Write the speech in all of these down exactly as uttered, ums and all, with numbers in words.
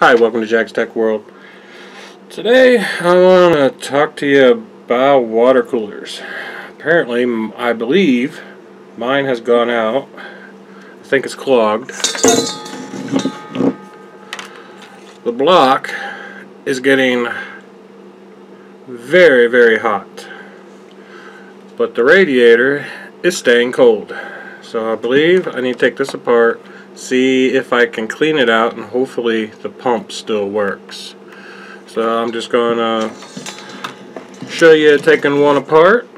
Hi, welcome to Jag's Tech World. Today I want to talk to you about water coolers. Apparently, I believe mine has gone out. I think it's clogged. The block is getting very, very hot, but the radiator is staying cold. So I believe I need to take this apart, see if I can clean it out, and hopefully the pump still works. So I'm just going to show you taking one apart.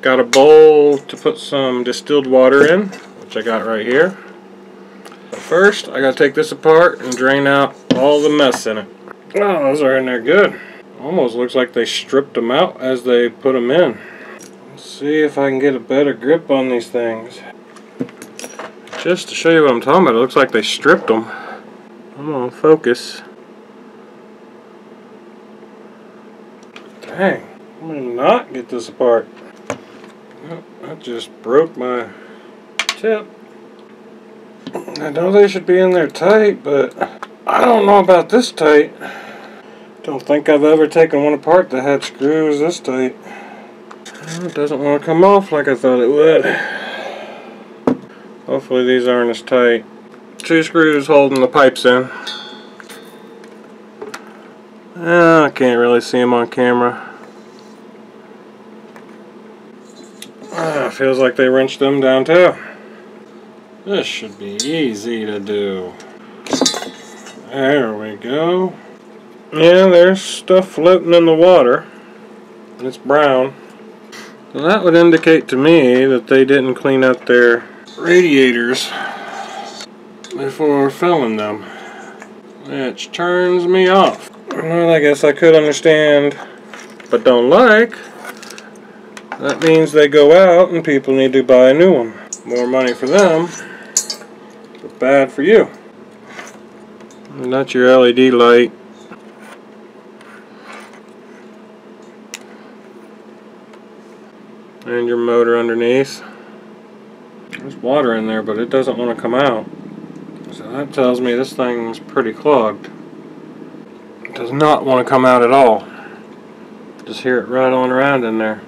Got a bowl to put some distilled water in, which I got right here. But first I got to take this apart and drain out all the mess in it. Oh, those are in there good. Almost looks like they stripped them out as they put them in. Let's see if I can get a better grip on these things. Just to show you what I'm talking about, it looks like they stripped them. I'm gonna focus. Dang, I'm gonna not get this apart. Nope, I just broke my tip. I know they should be in there tight, but I don't know about this tight. Don't think I've ever taken one apart that had screws this tight. It doesn't want to come off like I thought it would. Hopefully these aren't as tight. Two screws holding the pipes in. Oh, I can't really see them on camera. Ah, feels like they wrenched them down too. This should be easy to do. There we go. Yeah, there's stuff floating in the water. It's brown. Well, that would indicate to me that they didn't clean up their radiators before filling them, which turns me off. Well, I guess I could understand, but don't like. That means they go out and people need to buy a new one. More money for them, but bad for you. Not your L E D light. And your motor underneath. There's water in there, but it doesn't want to come out. So that tells me this thing's pretty clogged. It does not want to come out at all. Just hear it right on around in there.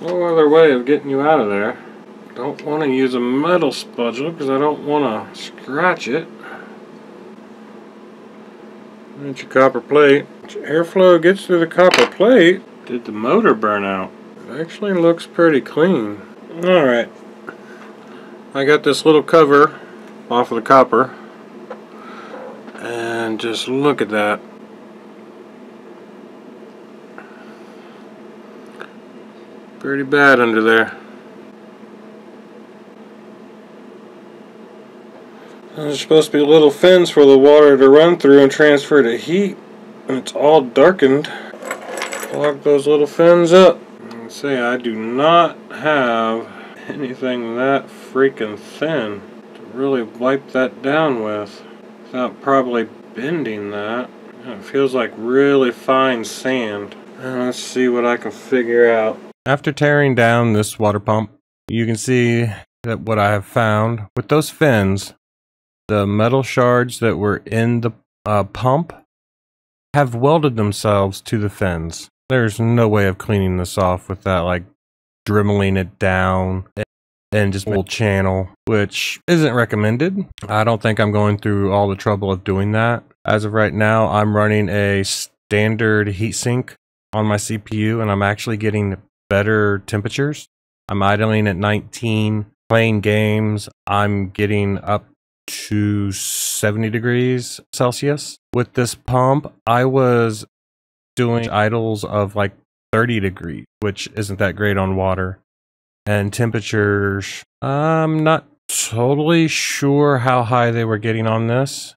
No other way of getting you out of there. Don't want to use a metal spudgel because I don't want to scratch it. That's your copper plate. Airflow gets through the copper plate. Did the motor burn out? It actually looks pretty clean. Alright. I got this little cover off of the copper, and just look at that. Pretty bad under there. There's supposed to be little fins for the water to run through and transfer the heat, and it's all darkened. Clog those little fins up. Let's see, I do not have anything that freaking thin to really wipe that down with without probably bending that. It feels like really fine sand. And let's see what I can figure out. After tearing down this water pump, you can see that what I have found with those fins, the metal shards that were in the uh, pump have welded themselves to the fins. There's no way of cleaning this off with that, like dremeling it down and just whole channel, which isn't recommended. I don't think I'm going through all the trouble of doing that. As of right now, I'm running a standard heatsink on my C P U, and I'm actually getting better temperatures. I'm idling at nineteen, playing games. I'm getting up to seventy degrees Celsius. With this pump, I was doing idles of like thirty degrees, which isn't that great on water. And temperatures, I'm not totally sure how high they were getting on this,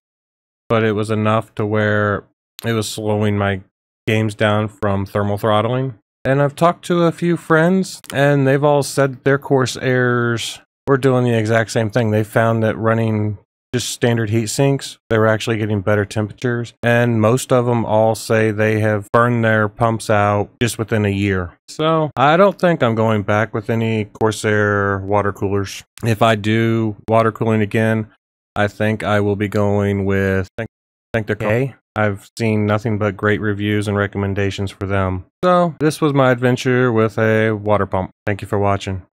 but it was enough to where it was slowing my games down from thermal throttling. And I've talked to a few friends, and they've all said their Corsairs were doing the exact same thing. They found that running just standard heat sinks, they were actually getting better temperatures, and most of them all say they have burned their pumps out just within a year. So I don't think I'm going back with any Corsair water coolers. If I do water cooling again, I think I will be going with think they're okay. I've seen nothing but great reviews and recommendations for them. So, this was my adventure with a water pump. Thank you for watching.